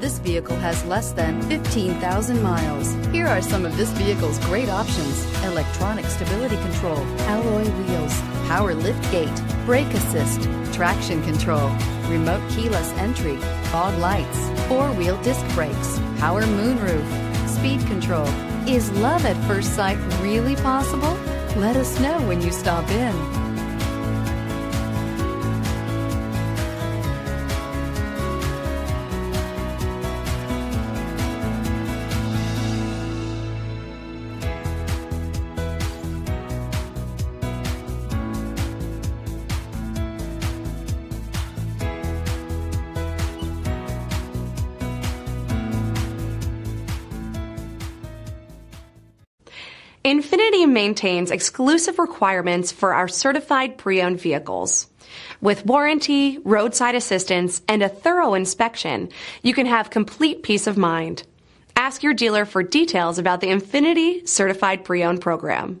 This vehicle has less than 15,000 miles. Here are some of this vehicle's great options: electronic stability control, alloy wheels, power lift gate, brake assist, traction control, remote keyless entry, fog lights, four-wheel disc brakes, power moonroof, speed control. Is love at first sight really possible? Let us know when you stop in. Infiniti maintains exclusive requirements for our certified pre-owned vehicles. With warranty, roadside assistance, and a thorough inspection, you can have complete peace of mind. Ask your dealer for details about the Infiniti Certified Pre-Owned Program.